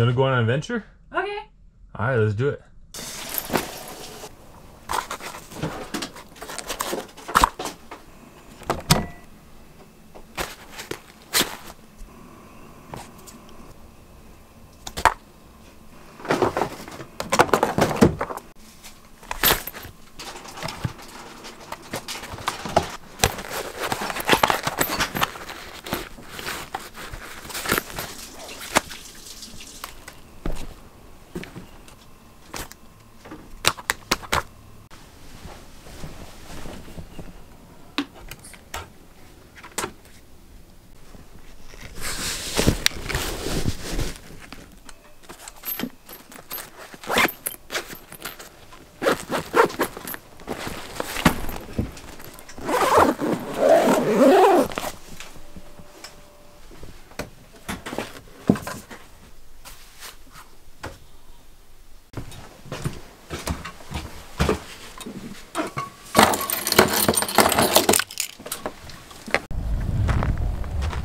You want to go on an adventure? Okay. All right, let's do it.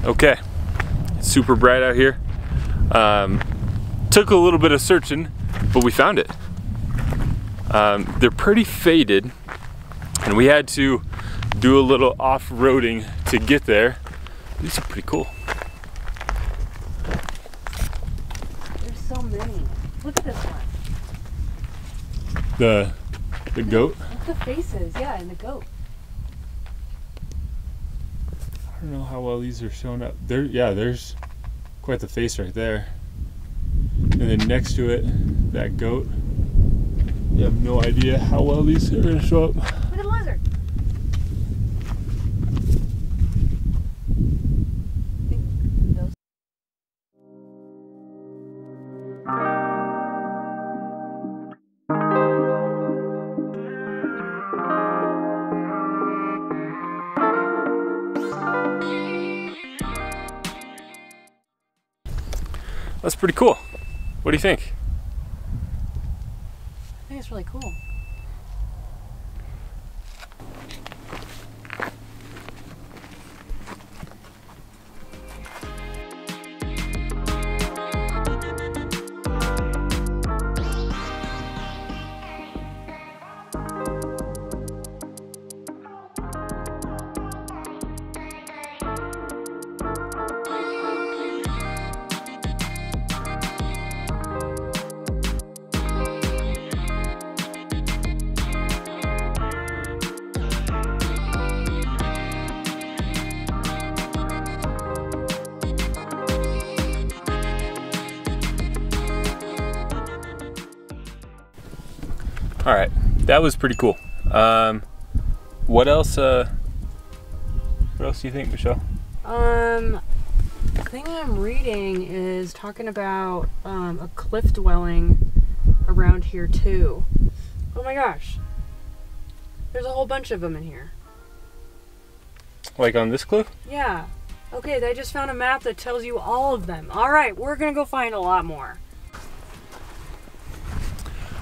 Okay, it's super bright out here. Took a little bit of searching, but we found it. They're pretty faded, and we had to do a little off-roading to get there. These are pretty cool. There's so many. Look at this one. The goat? Look at the faces, yeah, and the goat. I don't know how well these are showing up. There, yeah, there's quite the face right there. And then next to it, that goat. You have no idea how well these are going to show up. Look at the lizard. That's pretty cool. What do you think? I think it's really cool. All right, that was pretty cool. What else do you think, Michelle? The thing I'm reading is talking about a cliff dwelling around here too. Oh my gosh, there's a whole bunch of them in here. Like on this cliff? Yeah. Okay, I just found a map that tells you all of them. All right, we're gonna go find a lot more.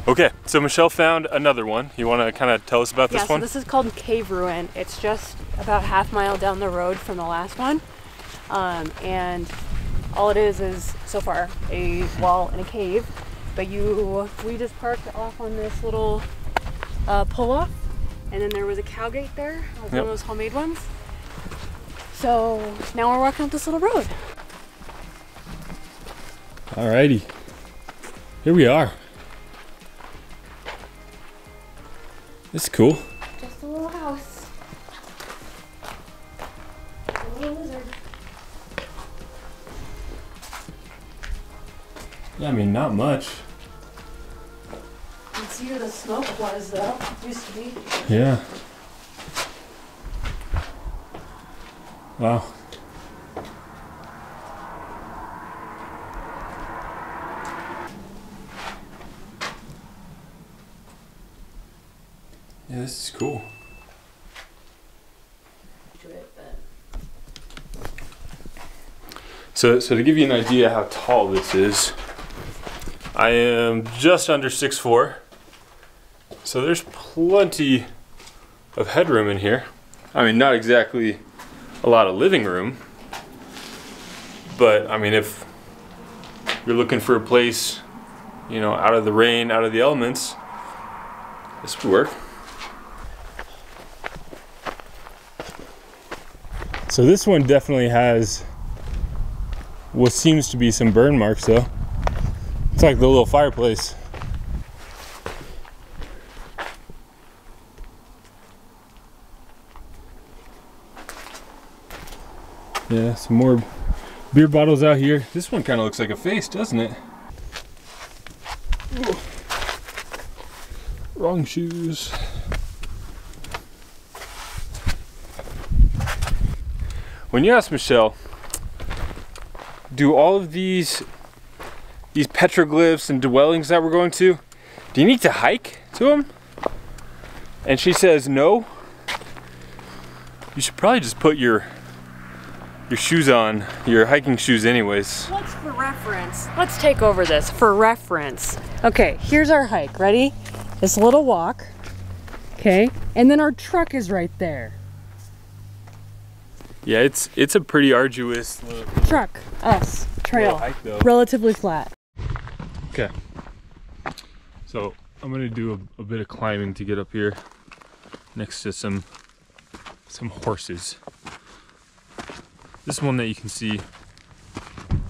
Okay, so Michelle found another one. You want to kind of tell us about this one? Yeah, so this is called Cave Ruin. It's just about half a mile down the road from the last one. And all it is so far a wall and a cave. But we just parked off on this little pull-off. And then there was a cow gate there, like one of those homemade ones. So now we're walking up this little road. Alrighty, here we are. It's cool. Just a little house. A little lizard. Yeah, I mean, not much. You can see where the smoke was, though. It used to be. Yeah. Wow. Yeah, this is cool. So to give you an idea how tall this is, I am just under 6'4", so there's plenty of headroom in here. I mean, not exactly a lot of living room, but I mean, if you're looking for a place, you know, out of the rain, out of the elements, this would work. So this one definitely has what seems to be some burn marks though. It's like the little fireplace. Yeah, some more beer bottles out here. This one kind of looks like a face, doesn't it? Ooh. Wrong shoes. When you ask Michelle, do all of these petroglyphs and dwellings that we're going to, do you need to hike to them? And she says, no. You should probably just put your shoes on, your hiking shoes anyways. What's for reference? Let's take over this for reference. Okay, here's our hike, ready? This little walk, okay? And then our truck is right there. Yeah, it's a pretty arduous truck, us, trail, hike, relatively flat. Okay, so I'm gonna do a bit of climbing to get up here next to some horses. This one that you can see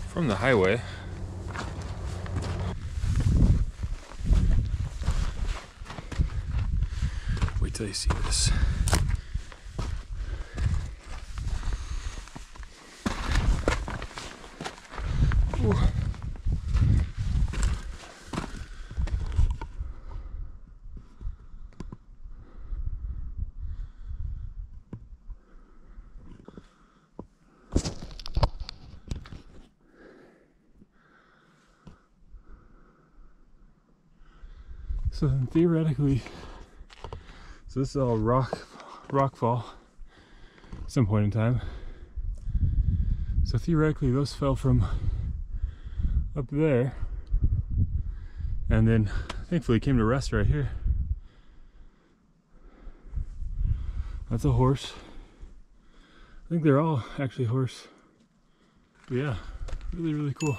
from the highway. Wait till you see this. Ooh. So then theoretically, so this is all rockfall at some point in time. So theoretically those fell from up there and then thankfully came to rest right here. That's a horse. I think they're all actually horse. But yeah, really, really cool.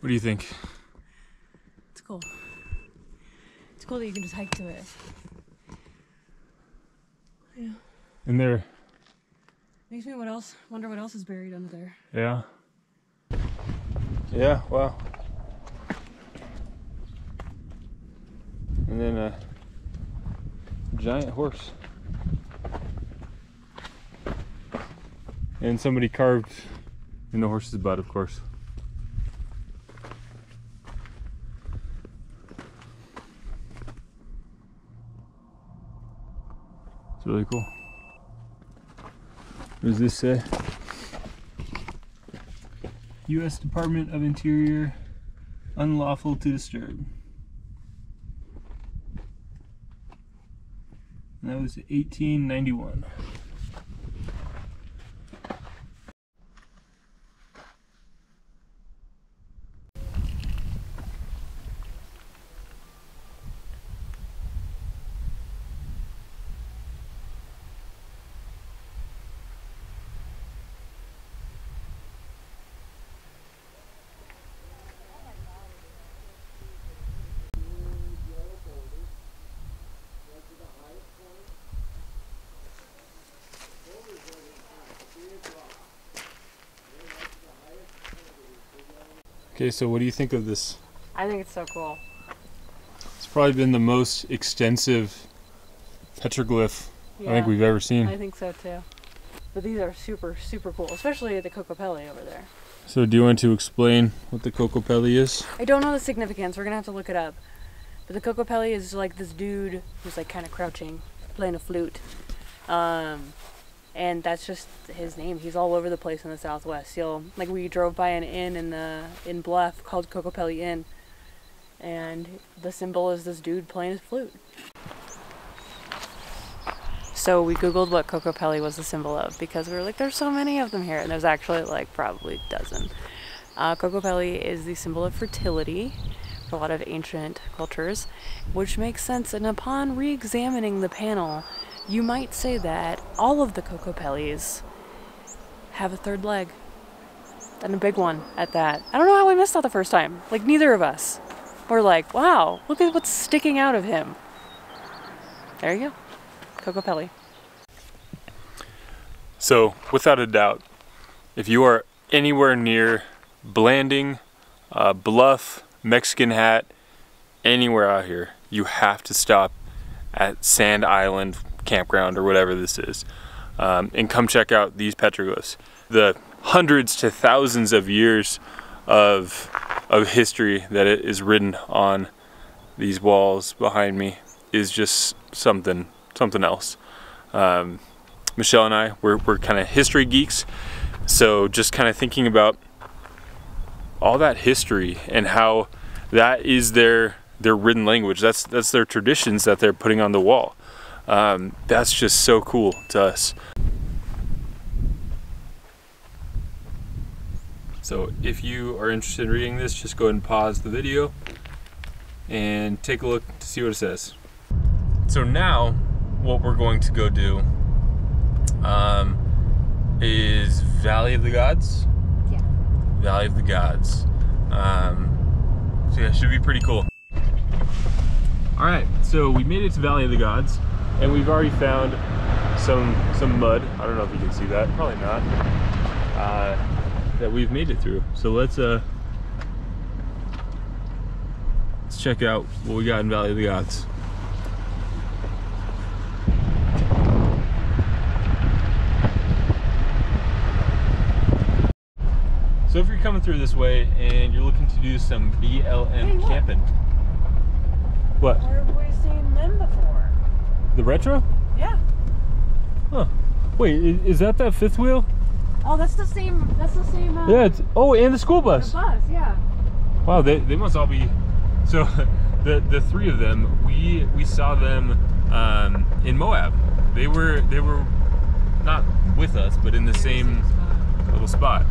What do you think? It's cool. It's cool that you can just hike to it. Yeah. And there. Makes me wonder what else is buried under there. Yeah. Yeah, wow. And then a giant horse. And somebody carved in the horse's butt, of course. Really cool. What does this say? U.S. Department of Interior, unlawful to disturb. And that was 1891. Okay, so what do you think of this? I think it's so cool. It's probably been the most extensive petroglyph, yeah, I think we've ever seen. I think so too. But these are super, super cool, especially the Kokopelli over there. So do you want to explain what the Kokopelli is? I don't know the significance. We're going to have to look it up. But the Kokopelli is like this dude who's like kind of crouching, playing a flute. And that's just his name. He's all over the place in the Southwest. He'll, like, we drove by an inn in Bluff called Kokopelli Inn, and the symbol is this dude playing his flute. So we Googled what Kokopelli was the symbol of, because we were like, there's so many of them here, and there's actually like probably a dozen. Kokopelli is the symbol of fertility for a lot of ancient cultures, which makes sense. And upon re-examining the panel, you might say that all of the Kokopellis have a third leg. and a big one at that. I don't know how we missed that the first time. Like, neither of us were like, wow, look at what's sticking out of him. There you go, Kokopelli. So without a doubt, if you are anywhere near Blanding, Bluff, Mexican Hat, anywhere out here, you have to stop at Sand Island campground or whatever this is, and come check out these petroglyphs. The hundreds to thousands of years of history that it is written on these walls behind me is just something else. Michelle and I, we're kind of history geeks, so just kind of thinking about all that history and how that is their written language. That's their traditions that they're putting on the wall. That's just so cool to us. So if you are interested in reading this, just go ahead and pause the video and take a look to see what it says. So now what we're going to go do is Valley of the Gods. Yeah. Valley of the Gods. So yeah, it should be pretty cool. All right, so we made it to Valley of the Gods, and we've already found some mud. I don't know if you can see that, probably not. That we've made it through. So let's check out what we got in Valley of the Gods. So if you're coming through this way and you're looking to do some BLM camping. What? Where have we seen them before? The retro? Yeah. Huh. Wait, is that fifth wheel? Oh, that's the same, yeah, it's, oh, and the school bus. The bus, yeah. Wow, they must all be, so the three of them, we saw them in Moab. They were not with us, but in the same little spot.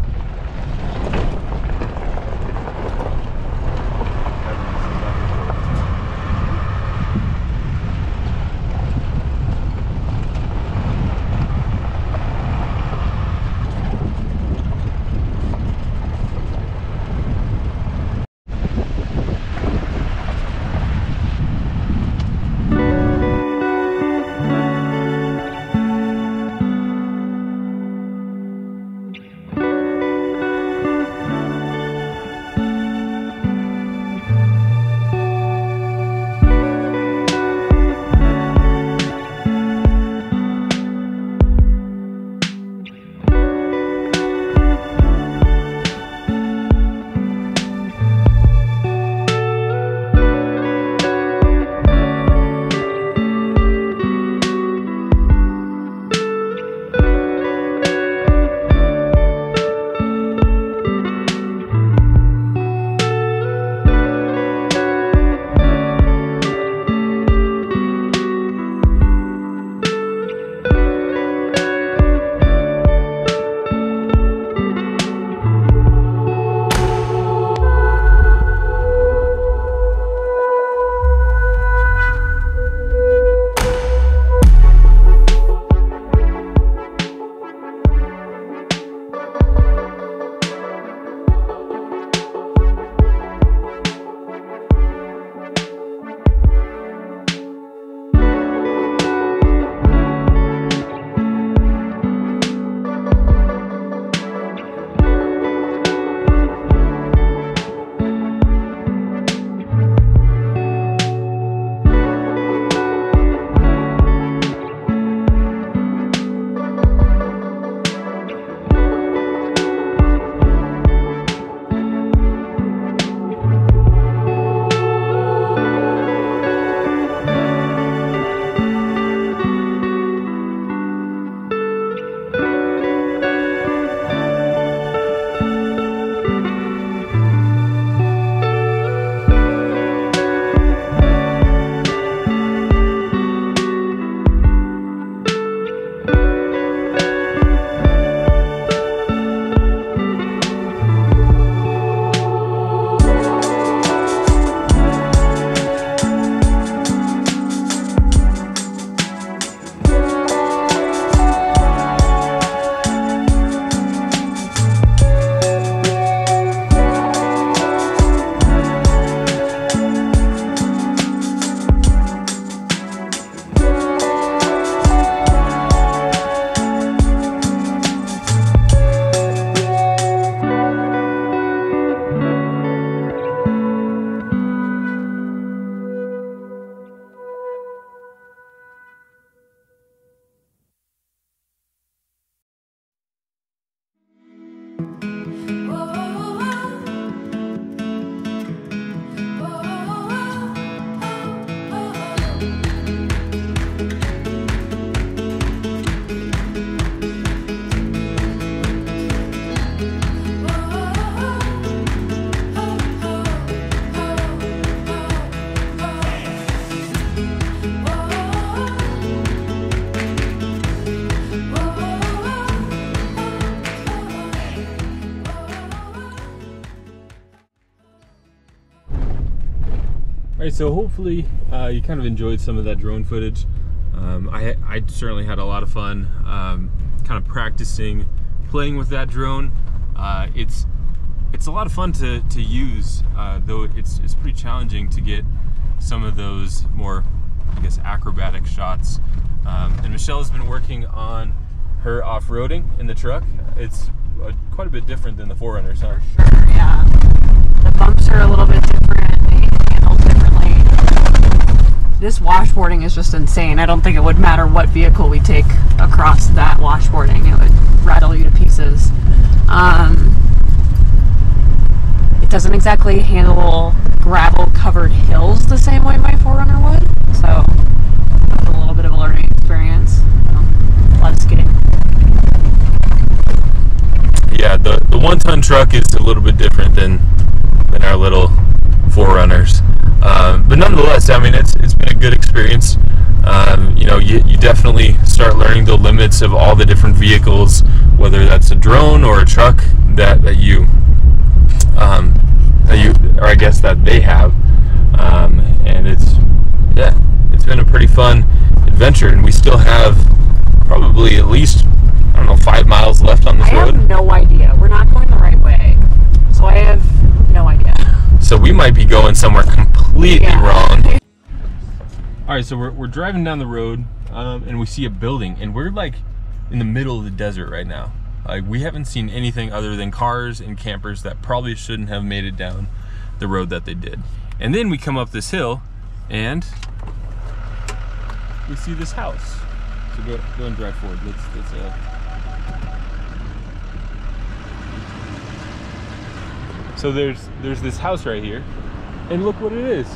Alright, so hopefully you kind of enjoyed some of that drone footage. I certainly had a lot of fun kind of practicing playing with that drone. It's a lot of fun to use, though it's pretty challenging to get some of those more, I guess, acrobatic shots. And Michelle has been working on her off-roading in the truck. It's quite a bit different than the 4Runner, huh? For sure, yeah. The bumps are a little bit different. They handle differently. This washboarding is just insane. I don't think it would matter what vehicle we take across that washboarding. It would rattle you to pieces. It doesn't exactly handle gravel-covered hills the same way my 4Runner would, so that's a little bit of a learning experience. A lot of skidding. Yeah, the one-ton truck is a little bit different than our little 4Runners, but nonetheless, I mean, it's been a good experience. You know, you definitely start learning the limits of all the different vehicles, whether that's a drone or a truck that they have, and it's been a pretty fun adventure, and we still have probably at least, I don't know, 5 miles left on this road. I have no idea. We're not going the right way, so I have no idea. So we might be going somewhere completely wrong. All right, so we're driving down the road, and we see a building, and we're like in the middle of the desert right now. Like, we haven't seen anything other than cars and campers that probably shouldn't have made it down the road that they did. And then we come up this hill and we see this house. So go and drive forward. So there's this house right here, and look what it is.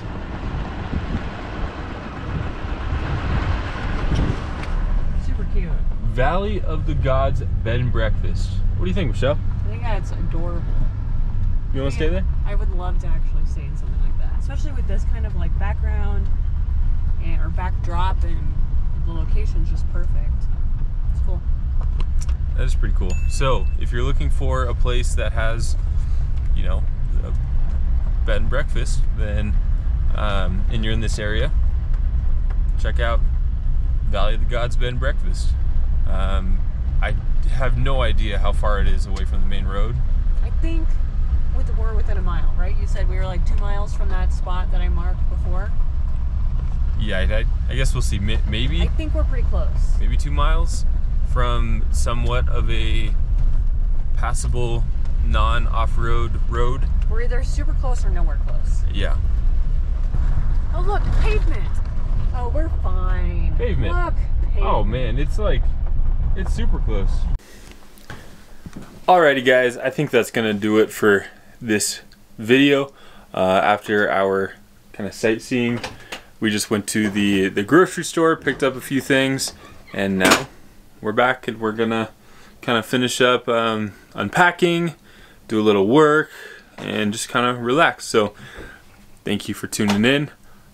Super cute. Valley of the Gods Bed and Breakfast. What do you think, Michelle? I think that's adorable. You want to stay there? I would love to actually stay in something like that, especially with this kind of like background or backdrop, and the location's just perfect. It's cool. That is pretty cool. So if you're looking for a place that has, you know, a bed and breakfast, then and you're in this area, check out Valley of the Gods Bed and Breakfast. I have no idea how far it is away from the main road. I think we're within a mile, right? You said we were like 2 miles from that spot that I marked before. Yeah, I guess we'll see. Maybe. I think we're pretty close. Maybe 2 miles from somewhat of a passable, non-off-road road. We're either super close or nowhere close. Yeah. Oh, look, pavement. Oh, we're fine. Pavement. Look, pavement. Oh, man, it's super close. Alrighty, guys, I think that's going to do it for this video. After our kind of sightseeing, we just went to the grocery store, picked up a few things, and now we're back and we're gonna kind of finish up unpacking, do a little work, and just kind of relax. So thank you for tuning in,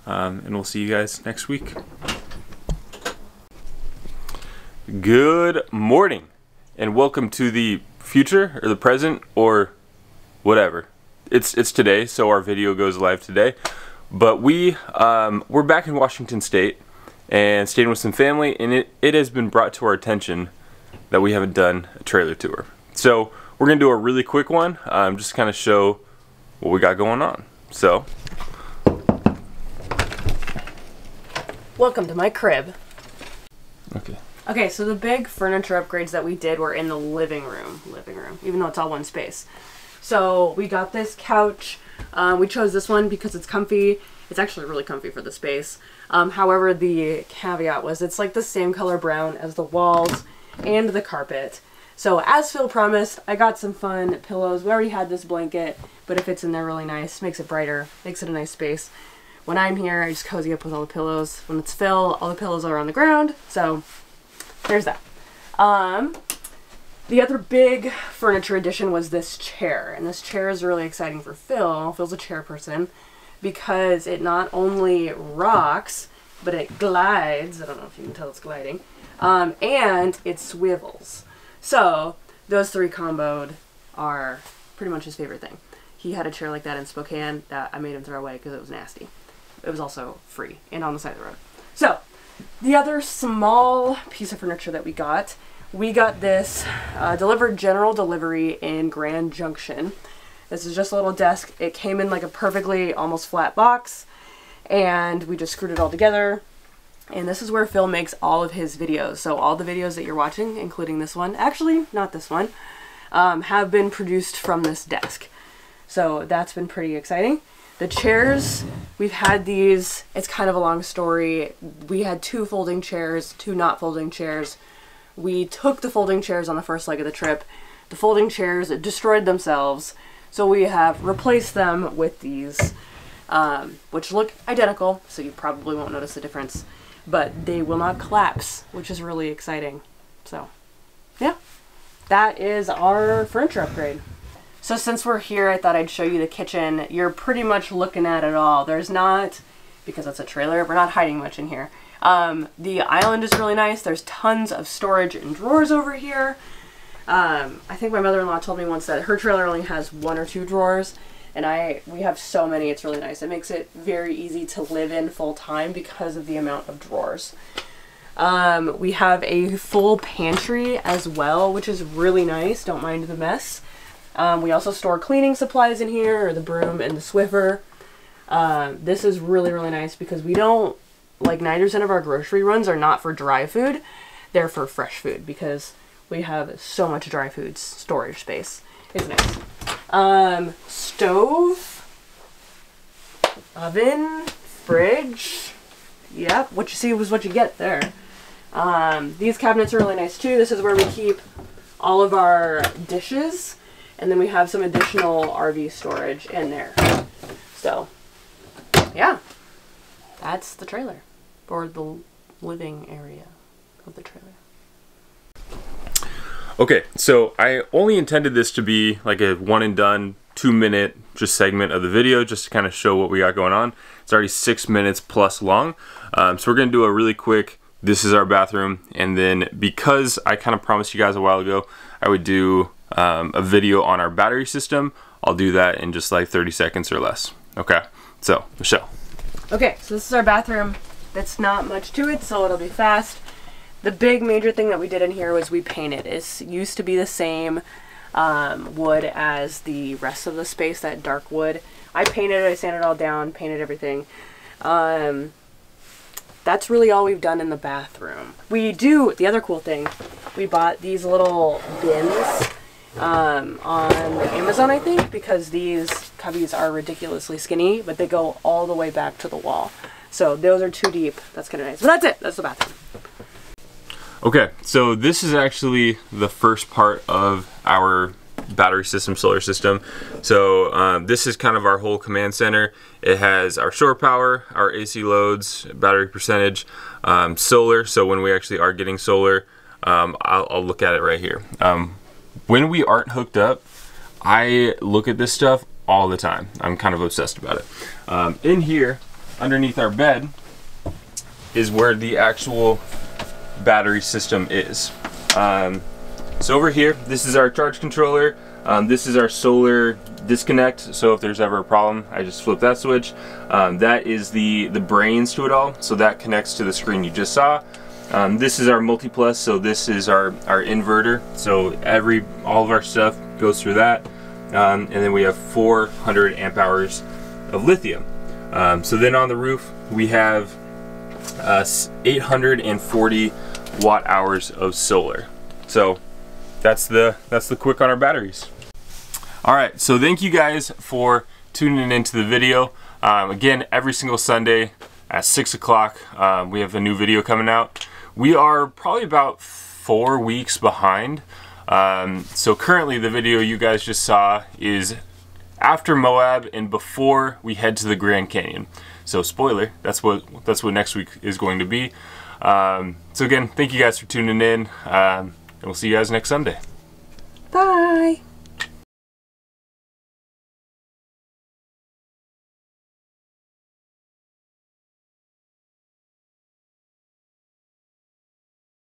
and we'll see you guys next week. Good morning and welcome to the future or the present or whatever. It's today, so our video goes live today. But we're back in Washington State and staying with some family, and it has been brought to our attention that we haven't done a trailer tour. So we're gonna do a really quick one, just to kind of show what we got going on. So, welcome to my crib. Okay, so the big furniture upgrades that we did were in the living room, even though it's all one space. So we got this couch. We chose this one because it's comfy. It's actually really comfy for the space. However, the caveat was it's like the same color brown as the walls and the carpet. So as Phil promised, I got some fun pillows. We already had this blanket, but it fits in there really nice, makes it brighter, makes it a nice space. When I'm here, I just cozy up with all the pillows. When it's Phil, all the pillows are on the ground. So there's that. The other big furniture addition was this chair, and this chair is really exciting for Phil. Phil's a chair person because it not only rocks, but it glides. I don't know if you can tell it's gliding, and it swivels. So those three comboed are pretty much his favorite thing. He had a chair like that in Spokane that I made him throw away because it was nasty. It was also free and on the side of the road. So the other small piece of furniture that we got this delivered general delivery in Grand Junction. This is just a little desk. It came in like a perfectly almost flat box, and we just screwed it all together. And this is where Phil makes all of his videos. So all the videos that you're watching, including this one, actually not this one, have been produced from this desk. So that's been pretty exciting. The chairs, we've had these, it's kind of a long story. We had 2 folding chairs, 2 not folding chairs. We took the folding chairs on the first leg of the trip. The folding chairs destroyed themselves. So we have replaced them with these, which look identical. So you probably won't notice the difference, but they will not collapse, which is really exciting. So yeah, that is our furniture upgrade. So since we're here, I thought I'd show you the kitchen. You're pretty much looking at it all. There's not, because it's a trailer, we're not hiding much in here. The island is really nice. There's tons of storage and drawers over here. I think my mother-in-law told me once that her trailer only has 1 or 2 drawers, and we have so many, it's really nice. It makes it very easy to live in full time because of the amount of drawers. We have a full pantry as well, which is really nice. Don't mind the mess. We also store cleaning supplies in here, or the broom and the Swiffer. This is really, really nice because we don't, like 90% of our grocery runs are not for dry food. They're for fresh food because we have so much dry food storage space. It's nice. Stove, oven, fridge. Yep, what you see was what you get there. These cabinets are really nice too. This is where we keep all of our dishes. And then we have some additional RV storage in there. So yeah, that's the trailer, or the living area of the trailer. Okay, so I only intended this to be like a one and done 2-minute just segment of the video, just to kind of show what we got going on. It's already 6 minutes plus long. So we're gonna do a really quick, this is our bathroom. And then because I kind of promised you guys a while ago, I would do a video on our battery system. I'll do that in just like 30 seconds or less. Okay, so Michelle. Okay, so this is our bathroom. That's not much to it, so it'll be fast. The big major thing that we did in here was we painted. It used to be the same wood as the rest of the space, that dark wood. I painted it, I sanded it all down, painted everything. That's really all we've done in the bathroom. The other cool thing, we bought these little bins on Amazon, I think, because these cubbies are ridiculously skinny, but they go all the way back to the wall. So those are too deep. That's kind of nice. But that's it. That's the bathroom. Okay, so this is actually the first part of our battery system, solar system. So this is kind of our whole command center. It has our shore power, our AC loads, battery percentage, solar. So when we actually are getting solar, I'll look at it right here. When we aren't hooked up, I look at this stuff all the time. I'm kind of obsessed about it. In here, underneath our bed, is where the actual battery system is. So over here, this is our charge controller. This is our solar disconnect. So if there's ever a problem, I just flip that switch. That is the brains to it all. So that connects to the screen you just saw. This is our multiplus, so this is our inverter. So all of our stuff goes through that. And then we have 400 amp hours of lithium. So then on the roof, we have 840 watt hours of solar. So that's the quick on our batteries. All right, so thank you guys for tuning into the video. Again, every single Sunday at 6 o'clock, we have a new video coming out. We are probably about 4 weeks behind. So currently the video you guys just saw is after Moab and before we head to the Grand Canyon. So spoiler, that's what next week is going to be. So again, thank you guys for tuning in, and we'll see you guys next Sunday. Bye.